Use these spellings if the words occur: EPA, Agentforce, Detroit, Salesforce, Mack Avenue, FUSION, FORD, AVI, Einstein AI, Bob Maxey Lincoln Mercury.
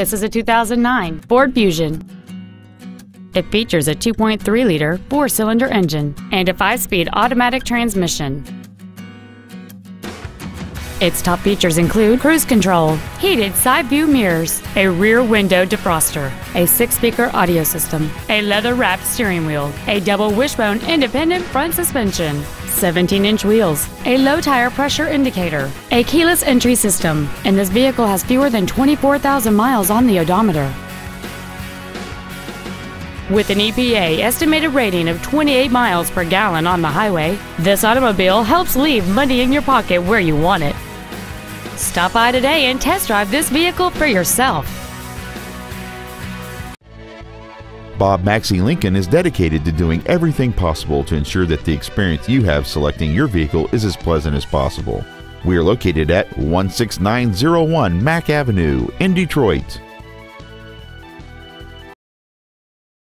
This is a 2009 Ford Fusion. It features a 2.3-liter four-cylinder engine and a 5-speed automatic transmission. Its top features include cruise control, heated side view mirrors, a rear window defroster, a 6-speaker audio system, a leather-wrapped steering wheel, a double wishbone independent front suspension, 17-inch wheels, a low tire pressure indicator, a keyless entry system, and this vehicle has fewer than 24,000 miles on the odometer. With an EPA estimated rating of 28 miles per gallon on the highway, this automobile helps leave money in your pocket where you want it. Stop by today and test drive this vehicle for yourself. Bob Maxey Lincoln is dedicated to doing everything possible to ensure that the experience you have selecting your vehicle is as pleasant as possible. We are located at 16901 Mack Avenue in Detroit.